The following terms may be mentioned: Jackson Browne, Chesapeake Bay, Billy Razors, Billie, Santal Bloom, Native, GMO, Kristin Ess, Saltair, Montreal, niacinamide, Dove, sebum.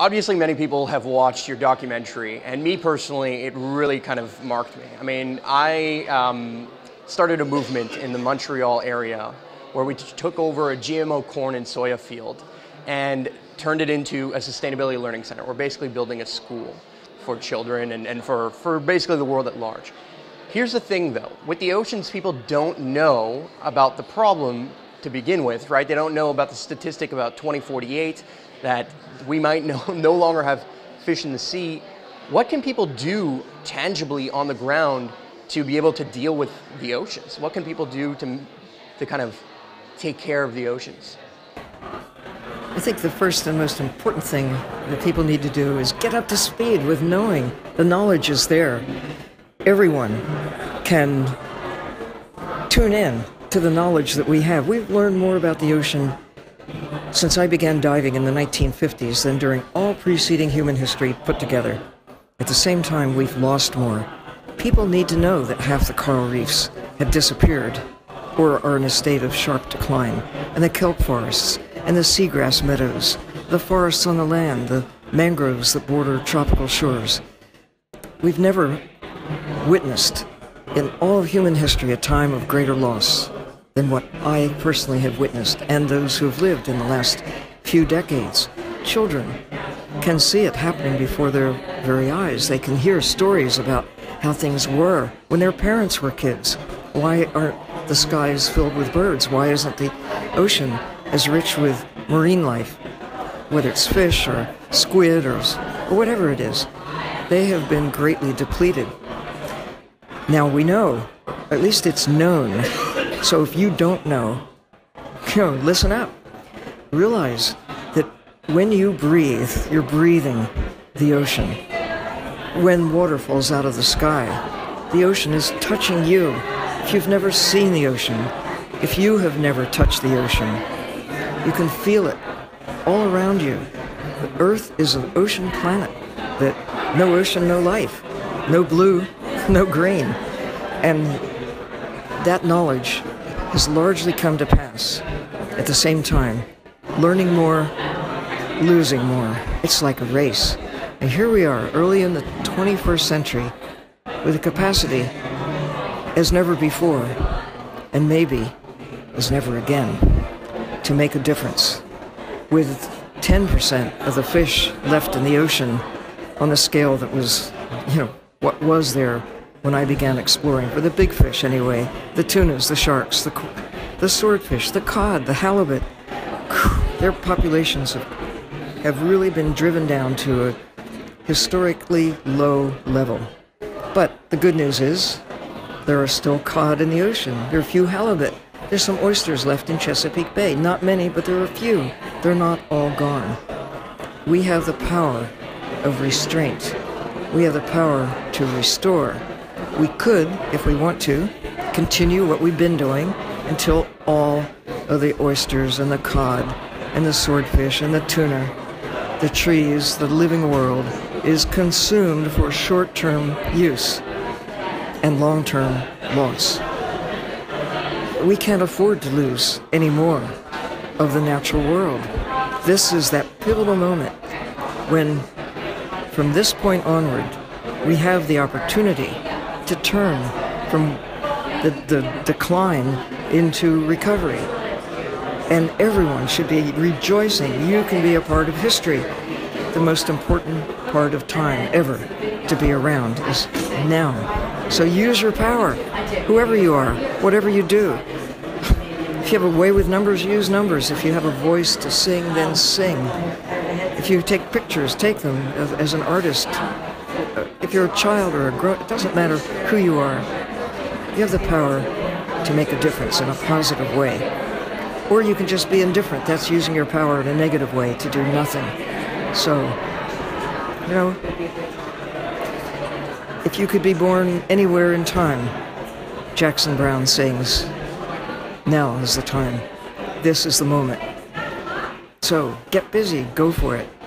Obviously, many people have watched your documentary, and me personally, it really kind of marked me. I mean, I started a movement in the Montreal area where we took over a GMO corn and soya field and turned it into a sustainability learning center. We're basically building a school for children and for basically the world at large. Here's the thing though, with the oceans, people don't know about the problem to begin with, right? They don't know about the statistic about 2048 that we might no longer have fish in the sea. What can people do tangibly on the ground to be able to deal with the oceans? What can people do to kind of take care of the oceans? I think the first and most important thing that people need to do is get up to speed with knowing. The knowledge is there. Everyone can tune in to the knowledge that we have. We've learned more about the ocean since I began diving in the 1950s than during all preceding human history put together. At the same time, we've lost more. People need to know that half the coral reefs have disappeared or are in a state of sharp decline, and the kelp forests, and the seagrass meadows, the forests on the land, the mangroves that border tropical shores. We've never witnessed in all of human history a time of greater loss than what I personally have witnessed, and those who have lived in the last few decades. Children can see it happening before their very eyes. They can hear stories about how things were when their parents were kids. Why aren't the skies filled with birds? Why isn't the ocean as rich with marine life? Whether it's fish or squid or whatever it is, they have been greatly depleted. Now we know, at least it's known. So if you don't know, listen up. Realize that when you breathe, you're breathing the ocean. When water falls out of the sky, the ocean is touching you. If you've never seen the ocean, if you have never touched the ocean, you can feel it all around you. The Earth is an ocean planet. That no ocean, no life, no blue, no green. And that knowledge has largely come to pass. At the same time, learning more, losing more. It's like a race. And here we are, early in the 21st century, with a capacity as never before, and maybe as never again, to make a difference. With 10% of the fish left in the ocean on the scale that was, what was there when I began exploring, for the big fish anyway, the tunas, the sharks, the swordfish, the cod, the halibut, their populations have really been driven down to a historically low level. But the good news is, there are still cod in the ocean. There are a few halibut. There's some oysters left in Chesapeake Bay. Not many, but there are a few. They're not all gone. We have the power of restraint. We have the power to restore. We could, if we want to, continue what we've been doing until all of the oysters and the cod and the swordfish and the tuna, the trees, the living world is consumed for short-term use and long-term loss. We can't afford to lose any more of the natural world. This is that pivotal moment when, from this point onward, we have the opportunity to turn from the decline into recovery. And everyone should be rejoicing. You can be a part of history. The most important part of time ever to be around is now. So use your power, whoever you are, whatever you do. If you have a way with numbers, use numbers. If you have a voice to sing, then sing. If you take pictures, take them as an artist. If you're a child or a grown, it doesn't matter who you are. You have the power to make a difference in a positive way. Or you can just be indifferent. That's using your power in a negative way to do nothing. So, if you could be born anywhere in time, Jackson Browne sings, now is the time. This is the moment. So, get busy, go for it.